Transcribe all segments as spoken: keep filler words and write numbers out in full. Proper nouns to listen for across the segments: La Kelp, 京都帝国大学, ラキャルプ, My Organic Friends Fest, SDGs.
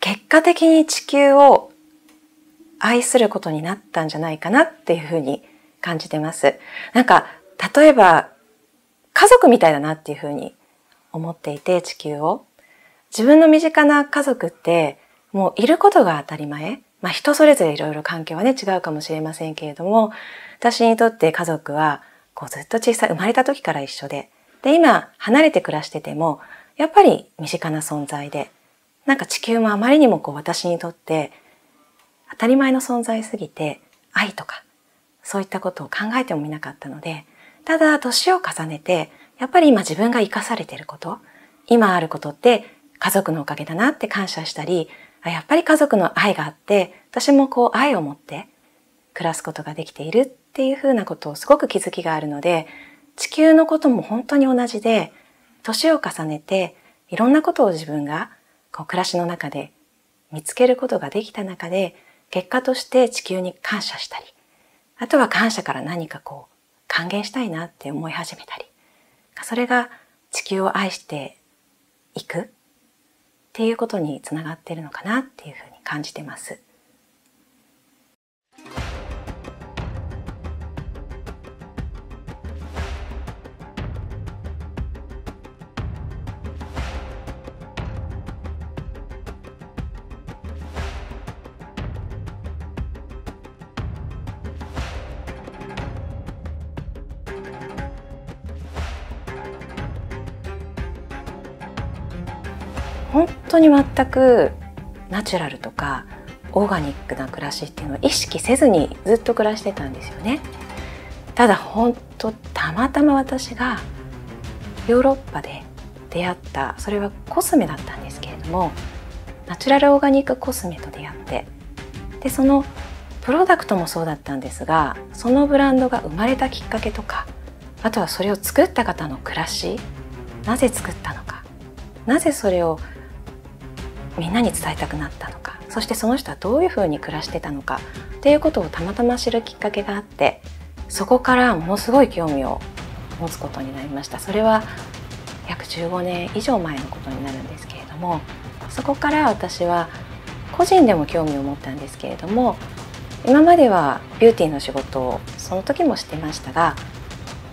結果的に地球を愛することになったんじゃないかなっていうふうに感じてます。なんか例えば家族みたいだなっていうふうに思っていて、地球を自分の身近な家族ってもういることが当たり前、まあ人それぞれいろいろ環境はね違うかもしれませんけれども、私にとって家族はこうずっと小さい生まれた時から一緒で、で今離れて暮らしててもやっぱり身近な存在で、なんか地球もあまりにもこう私にとって当たり前の存在すぎて、愛とかそういったことを考えてもみなかったので、ただ年を重ねてやっぱり今自分が生かされていること、今あることって家族のおかげだなって感謝したり、やっぱり家族の愛があって私もこう愛を持って暮らすことができているっていうふうなことをすごく気づきがあるので、地球のことも本当に同じで、年を重ねていろんなことを自分がこう暮らしの中で見つけることができた中で、結果として地球に感謝したり、あとは感謝から何かこう還元したいなって思い始めたり、それが地球を愛していくっていうことにつながっているのかなっていうふうに感じてます。本当に全くナチュラルとかオーガニックな暮らしっていうのを意識せずにずっと暮らしてたんですよね。ただ本当たまたま私がヨーロッパで出会った、それはコスメだったんですけれども、ナチュラルオーガニックコスメと出会って、でそのプロダクトもそうだったんですが、そのブランドが生まれたきっかけとか、あとはそれを作った方の暮らし、なぜ作ったのか、なぜそれをみんなに伝えたくなったのか、そしてその人はどういうふうに暮らしてたのかっていうことをたまたま知るきっかけがあって、そこからものすごい興味を持つことになりました。それは約じゅうごねん以上前のことになるんですけれども、そこから私は個人でも興味を持ったんですけれども、今まではビューティーの仕事をその時もしてましたが、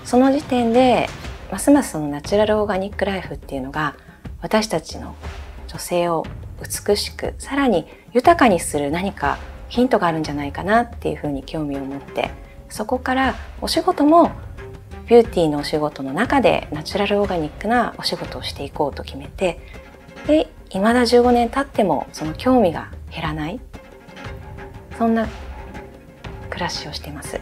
その時点でますますそのナチュラルオーガニックライフっていうのが私たちの女性を美しくさらに豊かにする何かヒントがあるんじゃないかなっていうふうに興味を持って、そこからお仕事もビューティーのお仕事の中でナチュラルオーガニックなお仕事をしていこうと決めて、でいまだじゅうごねん経ってもその興味が減らない、そんな暮らしをしています。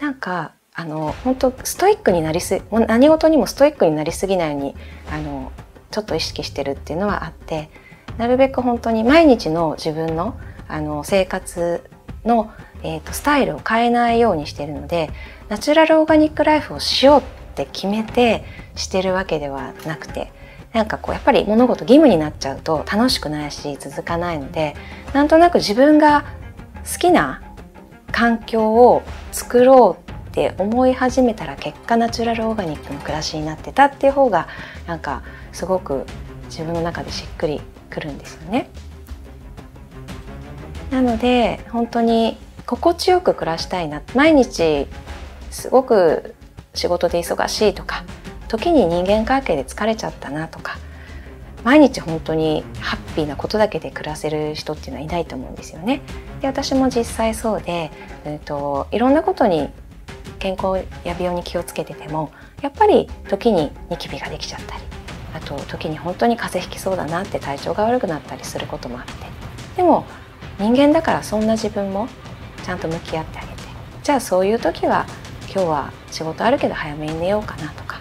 なんかあの本当ストイックになりすぎ、何事にもストイックになりすぎないようにあのちょっと意識してるっていうのはあって、なるべく本当に毎日の自分の、あの生活の、えー、とスタイルを変えないようにしてるので、ナチュラルオーガニックライフをしようって決めてしてるわけではなくて、なんかこうやっぱり物事義務になっちゃうと楽しくないし続かないので、なんとなく自分が好きな環境を作ろうって思い始めたら、結果ナチュラルオーガニックの暮らしになってたっていう方がなんかすごく自分の中でしっくりくるんですよね。なので本当に心地よく暮らしたいな、毎日すごく仕事で忙しいとか、時に人間関係で疲れちゃったなとか、毎日本当にハッピーなことだけで暮らせる人っていうのはいないと思うんですよね。で私も実際そうで、えーと、いろんなことに健康や美容に気をつけてても、やっぱり時にニキビができちゃったり、あと時に本当に風邪ひきそうだなって体調が悪くなったりすることもあって、でも人間だからそんな自分もちゃんと向き合ってあげて、じゃあそういう時は今日は仕事あるけど早めに寝ようかなとか、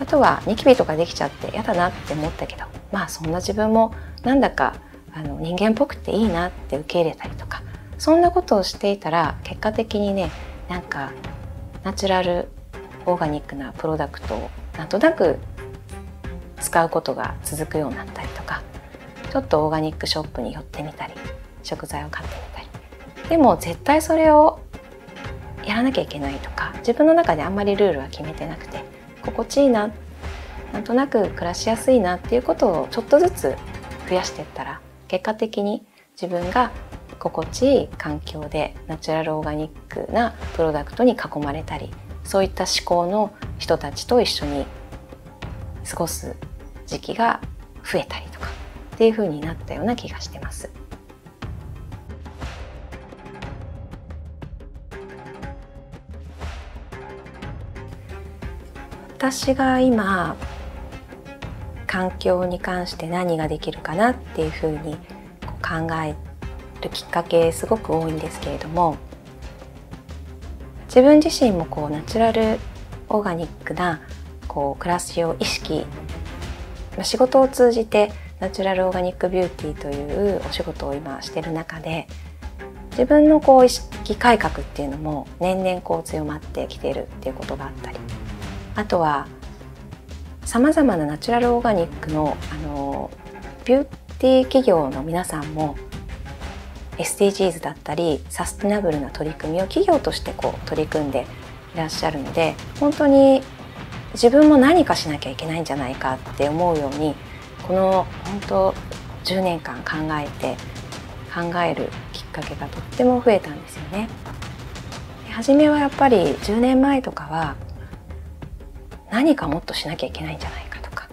あとはニキビとかできちゃってやだなって思ったけど、まあそんな自分もなんだかあの人間っぽくていいなって受け入れたりとか、そんなことをしていたら結果的にね、なんかナチュラルオーガニックなプロダクトをなんとなく使うことが続くようになったりとか、ちょっとオーガニックショップに寄ってみたり、食材を買ってみたり、でも絶対それをやらなきゃいけないとか自分の中であんまりルールは決めてなくて、心地いいな、なんとなく暮らしやすいなっていうことをちょっとずつ増やしていったら、結果的に自分が心地いい環境でナチュラルオーガニックなプロダクトに囲まれたり、そういった思考の人たちと一緒に過ごす時期が増えたりとかっていう風になったような気がしてます。私が今環境に関して何ができるかなっていうふうに考えるきっかけすごく多いんですけれども、自分自身もこうナチュラルオーガニックなこう暮らしを意識、仕事を通じてナチュラルオーガニックビューティーというお仕事を今してる中で、自分のこう意識改革っていうのも年々こう強まってきているっていうことがあったり、あとはさまざまなナチュラルオーガニックの、あのビューティー企業の皆さんも エスディージーズ だったりサステナブルな取り組みを企業としてこう取り組んでいらっしゃるので、本当に自分も何かしなきゃいけないんじゃないかって思うように、この本当じゅうねんかん考えて考えるきっかけがとっても増えたんですよね。初めはやっぱりじゅうねんまえとかは何かもっとしなきゃいけないんじゃないかとか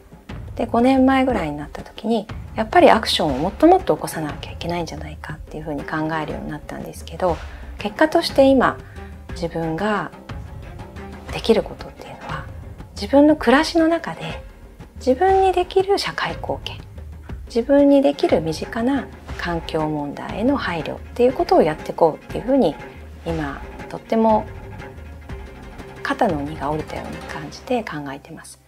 で、ごねんまえぐらいになった時にやっぱりアクションをもっともっと起こさなきゃいけないんじゃないかっていうふうに考えるようになったんですけど、結果として今自分ができることっていうのは、自分の暮らしの中で自分にできる社会貢献、自分にできる身近な環境問題への配慮っていうことをやっていこうっていうふうに、今とっても肩の荷が下りたように感じて考えてます。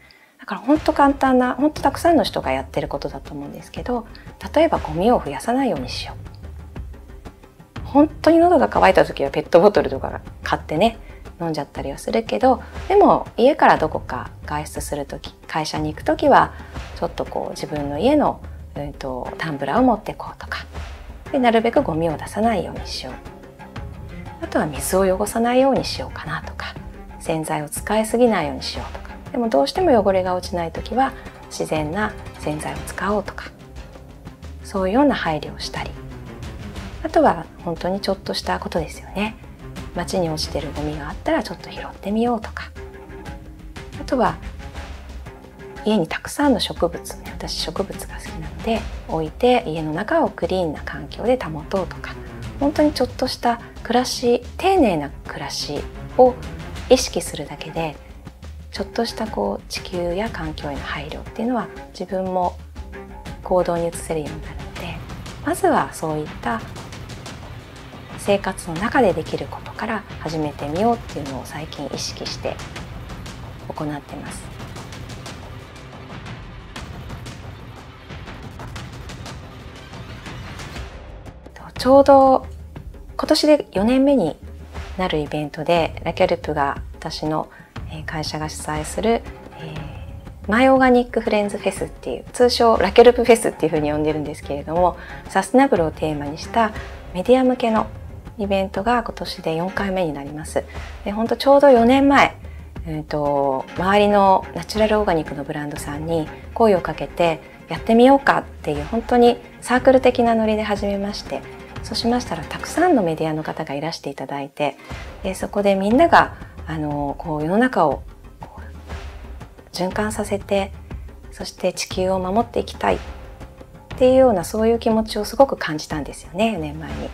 だから本当簡単な、本当たくさんの人がやってることだと思うんですけど、例えばゴミを増やさないようにしよう。本当に喉が渇いた時はペットボトルとか買ってね、飲んじゃったりはするけど、でも家からどこか外出する時、会社に行く時はちょっとこう自分の家の、うんと、タンブラーを持ってこうとかで、なるべくゴミを出さないようにしよう。あとは水を汚さないようにしようかなとか。洗剤を使いすぎないようにしようとか、でもどうしても汚れが落ちない時は自然な洗剤を使おうとか、そういうような配慮をしたり、あとは本当にちょっとしたことですよね。街に落ちてるゴミがあったらちょっと拾ってみようとか、あとは家にたくさんの植物、私植物が好きなので置いて家の中をクリーンな環境で保とうとか、本当にちょっとした暮らし、丁寧な暮らしを意識するだけで、ちょっとしたこう地球や環境への配慮っていうのは自分も行動に移せるようになるので、まずはそういった生活の中でできることから始めてみようっていうのを最近意識して行ってます。ちょうど今年でよねんめになるイベントで、ラ・ケルプが私の会社が主催する、えー、マイオーガニックフレンズフェスっていう、通称ラ・ケルプフェスっていうふうに呼んでるんですけれども、サステナブルをテーマにしたメディア向けのイベントが今年でよんかいめになります。で、本当ちょうどよねんまえ、えーと、周りのナチュラルオーガニックのブランドさんに声をかけてやってみようかっていう、本当にサークル的なノリで始めまして。そうしましたら、たくさんのメディアの方がいらしていただいて、でそこでみんながあのこう世の中をこう循環させて、そして地球を守っていきたいっていうような、そういう気持ちをすごく感じたんですよね、よねんまえに。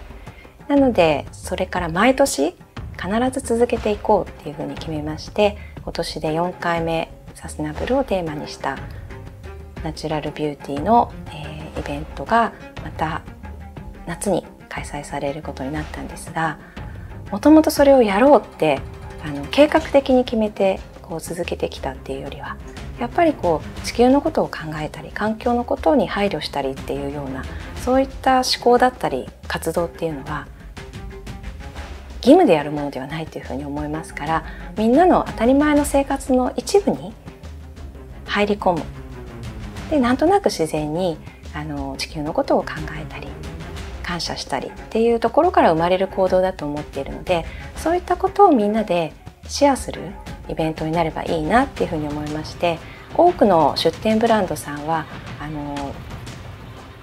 なのでそれから毎年必ず続けていこうっていうふうに決めまして、今年でよんかいめ、サステナブルをテーマにしたナチュラルビューティーの、えー、イベントがまた夏に開催されることになったんですが、もともとそれをやろうってあの計画的に決めてこう続けてきたっていうよりは、やっぱりこう地球のことを考えたり、環境のことに配慮したりっていうような、そういった思考だったり活動っていうのは義務でやるものではないというふうに思いますから、みんなの当たり前の生活の一部に入り込む。で、なんとなく自然にあの地球のことを考えたり、感謝したりっていうところから生まれる行動だと思っているので、そういったことをみんなでシェアする、イベントになればいいなっていうふうに思いまして、多くの出店ブランドさんはあの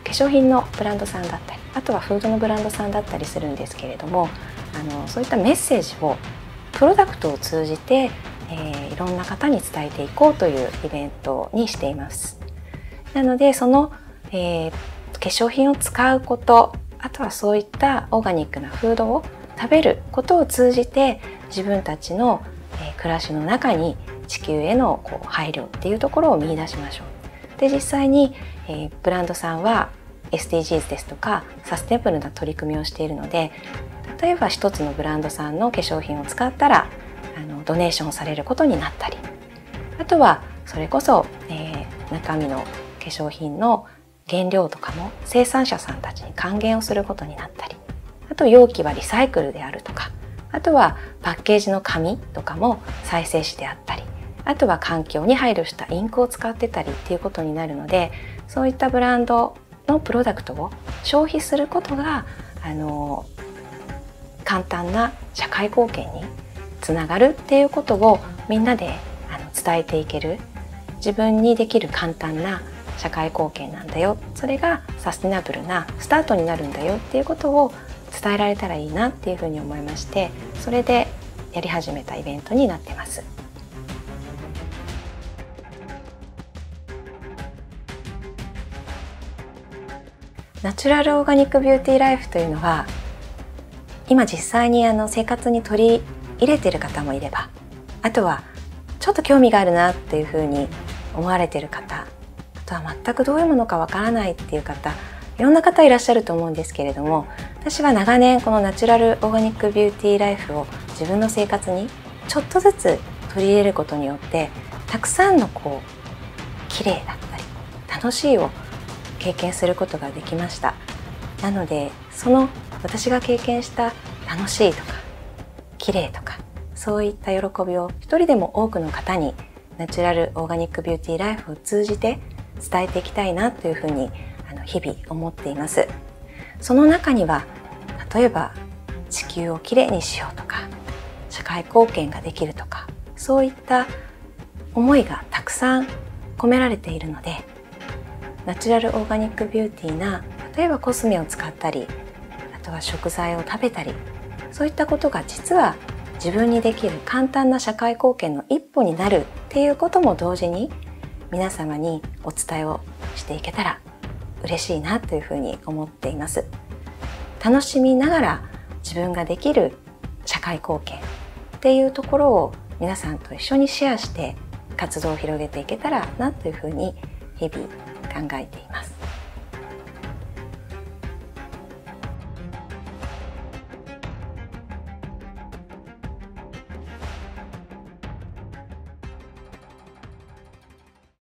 化粧品のブランドさんだったり、あとはフードのブランドさんだったりするんですけれども、あのそういったメッセージをプロダクトを通じて、えー、いろんな方に伝えていこうというイベントにしています。なのでその、えー、化粧品を使うこと、あとはそういったオーガニックなフードを食べることを通じて自分たちの、えー、暮らしの中に地球へのこう配慮っていうところを見出しましょう。で実際に、えー、ブランドさんは エスディージーズ ですとかサステナブルな取り組みをしているので、例えば一つのブランドさんの化粧品を使ったらあのドネーションされることになったり、あとはそれこそ、えー、中身の化粧品の原料とかも生産者さんたちに還元をすることになったり、あと容器はリサイクルであるとか、あとはパッケージの紙とかも再生紙であったり、あとは環境に配慮したインクを使ってたりっていうことになるので、そういったブランドのプロダクトを消費することがあの簡単な社会貢献につながるっていうことをみんなであの伝えていける、自分にできる簡単な社会貢献なんだよ、それがサステナブルなスタートになるんだよっていうことを伝えられたらいいなっていうふうに思いまして、それでやり始めたイベントになってます。ナチュラルオーガニックビューティーライフというのは今実際にあの生活に取り入れている方もいれば、あとはちょっと興味があるなっていうふうに思われている方、あとは全くどういうものかわからないっていう方、いろんな方いらっしゃると思うんですけれども、私は長年このナチュラルオーガニックビューティーライフを自分の生活にちょっとずつ取り入れることによって、たくさんのこう綺麗だったり楽しいを経験することができました。なのでその私が経験した楽しいとか綺麗とかそういった喜びを一人でも多くの方にナチュラルオーガニックビューティーライフを通じて伝えていきたいなというふうに日々思っています。その中には例えば地球をきれいにしようとか社会貢献ができるとか、そういった思いがたくさん込められているので、ナチュラルオーガニックビューティーな例えばコスメを使ったり、あとは食材を食べたり、そういったことが実は自分にできる簡単な社会貢献の一歩になるっていうことも同時に皆様にお伝えをしていけたら嬉しいなというふうに思っています。楽しみながら自分ができる社会貢献っていうところを皆さんと一緒にシェアして活動を広げていけたらなというふうに日々考えています。